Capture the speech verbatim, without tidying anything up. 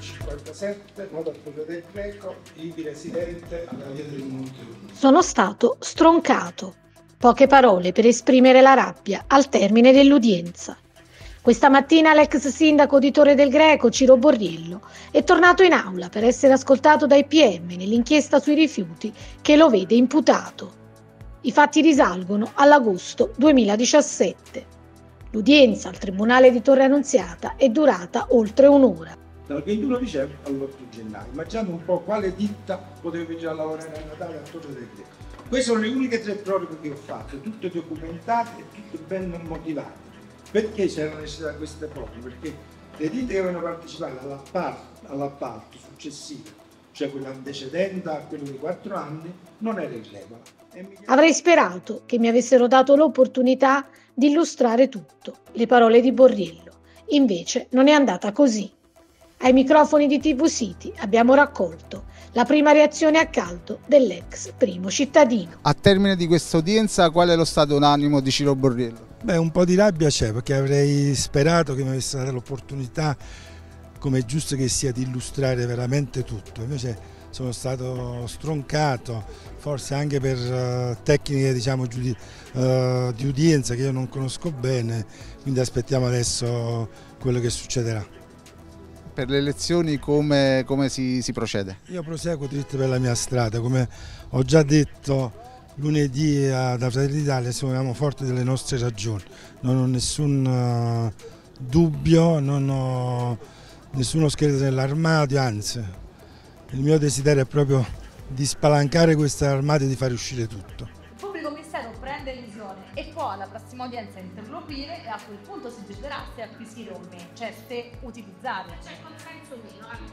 cinquantasette, modo al Torre del Greco, il residente alla via del Monte. Sono stato stroncato. Poche parole per esprimere la rabbia al termine dell'udienza. Questa mattina l'ex sindaco di Torre del Greco, Ciro Borriello, è tornato in aula per essere ascoltato dai P M nell'inchiesta sui rifiuti che lo vede imputato. I fatti risalgono all'agosto duemiladiciassette. L'udienza al Tribunale di Torre Annunziata è durata oltre un'ora. Dal ventuno dicembre all'otto gennaio. Immaginate un po' quale ditta potevo già lavorare a Natale a Torre del Greco. Queste sono le uniche tre proroghe che ho fatto, tutte documentate e tutte ben motivate. Perché c'erano necessità queste proroghe? Perché le ditte che avevano partecipato all'appalto successivo, cioè quella antecedente a quello di quattro anni, non era in regola. Avrei sperato che mi avessero dato l'opportunità di illustrare tutto, le parole di Borriello. Invece non è andata così. Ai microfoni di T V City abbiamo raccolto la prima reazione a caldo dell'ex primo cittadino. A termine di questa udienza, qual è lo stato d'animo di Ciro Borriello? Beh, un po' di rabbia c'è, perché avrei sperato che mi avesse dato l'opportunità, come è giusto che sia, di illustrare veramente tutto. Invece sono stato stroncato, forse anche per uh, tecniche diciamo, giudi uh, di udienza che io non conosco bene, quindi aspettiamo adesso quello che succederà. Per le elezioni come, come si, si procede? Io proseguo dritto per la mia strada, come ho già detto lunedì da Fratelli d'Italia, siamo forti delle nostre ragioni, non ho nessun uh, dubbio, non ho nessuno scheletro nell'armadio, anzi il mio desiderio è proprio di spalancare questo armadio e di far uscire tutto. Prende visione e può alla prossima udienza interloquire e a quel punto si deciderà se acquisire o meno, cioè se utilizzare. C'è consenso o meno?